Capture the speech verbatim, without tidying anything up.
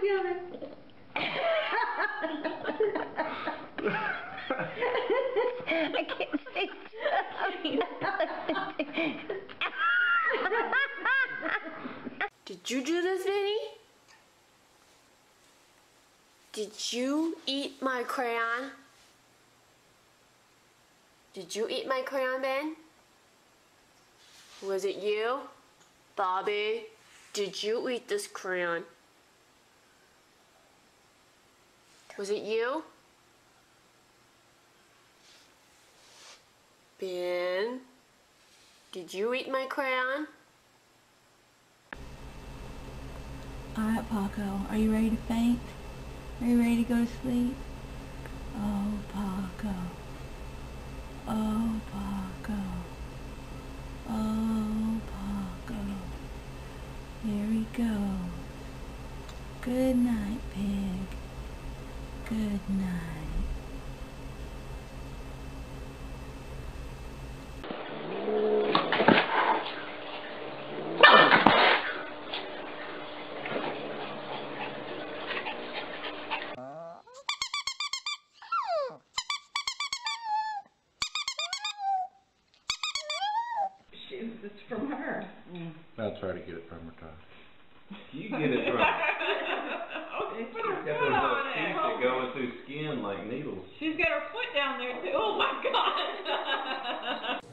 together. I can't say stuff. Did you do this, Vinny? Did you eat my crayon? Did you eat my crayon, Ben? Was it you? Bobby, did you eat this crayon? Was it you? Ben, did you eat my crayon? Alright, Paco, are you ready to faint? Are you ready to go to sleep? Oh, Paco. Oh, Paco. Oh, Paco. Here he goes. Good night, pig. Good night. It's from her. Mm. I'll try to get it from her, Todd. You get it from her. She's got those teeth that go through skin like needles. She's got her foot down there too. Oh my God.